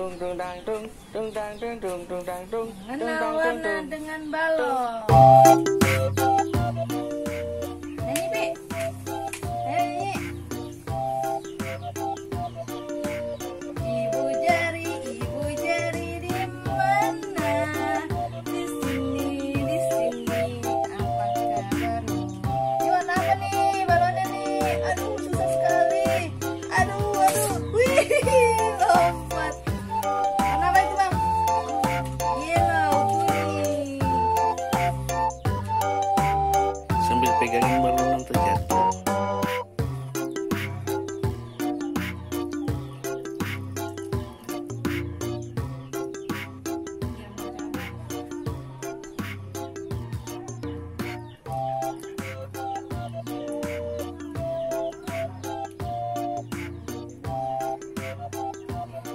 Warna dengan balon. Nyanyi, Bi. Nyanyi. Ibu jari di mana? Di sini, apa kabarmu? Ini warna apa nih balonnya nih? Aduh, susah sekali. Aduh. Wih, lompat. Pegangin balon untuk jatuh.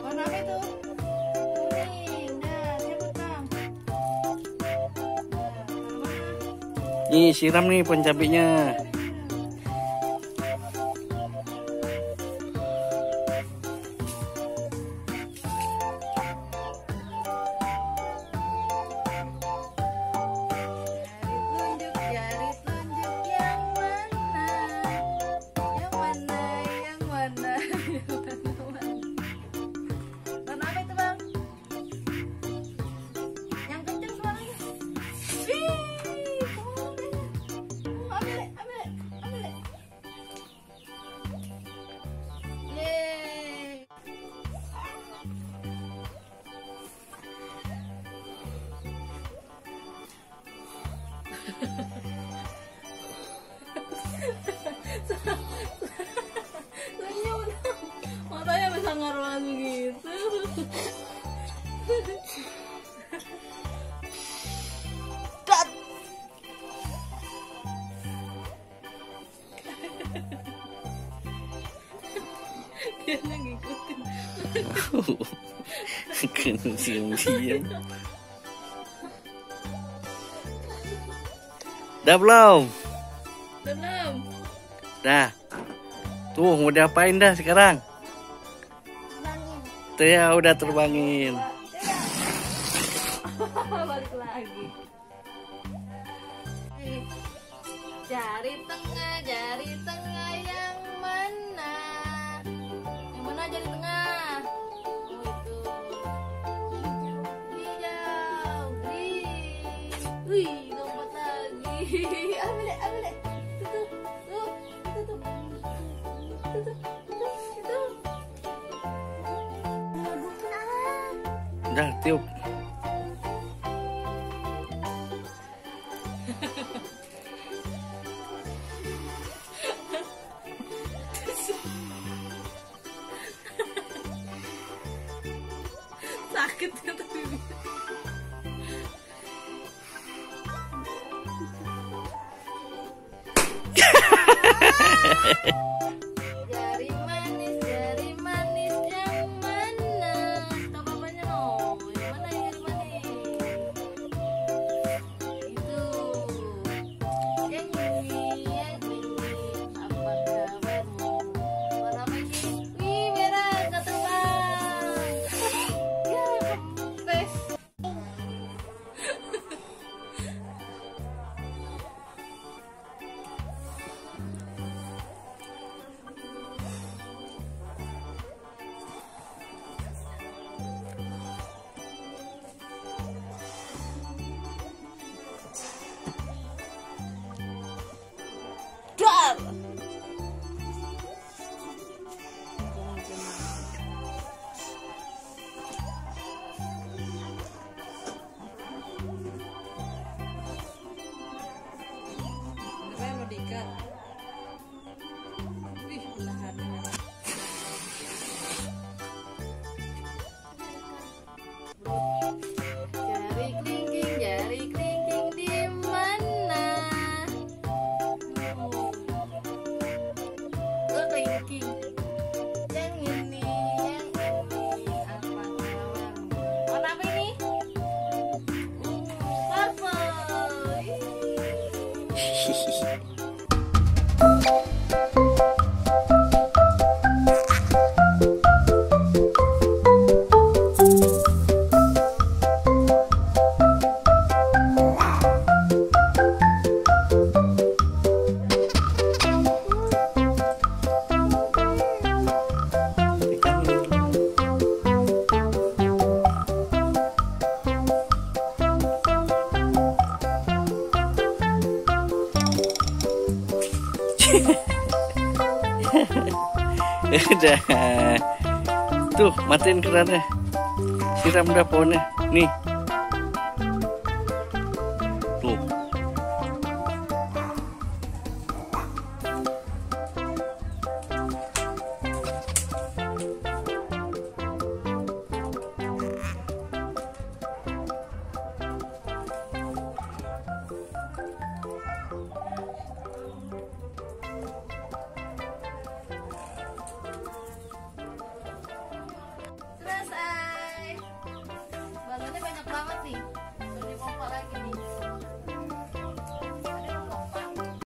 Warna apa itu? Kuning. Nah, siapa Nih, siram nih pohon cabenya. Jari tunjuk yang mana warna apa itu, Bang? Yang kenceng suaranya. Matanya bisa ngaruh gitu. Dia ngikutin. Kena siang-siang. Udah belum? Dah. Tuh, mau diapain dah sekarang? Terbangin. Tuh ya, udah terbangin. Balik lagi. Jari tengah yang mana? Yang mana jari tengah? Hijau, green. Wih. Ambil deh. Tuh. Udah, tiup. Sakit ya tapi. Jari manis yang mana? Tahu apanya no? Yang mana jari manis? Itu. Yang ini. Apa kabarmu? Warna apa ini? Wih, merah kata Bang. Ya, kempes. Udah. Tuh, matiin kerannya. Siram dah pohonnya. Nih. Tuh. Selesai. Balonnya banyak banget nih.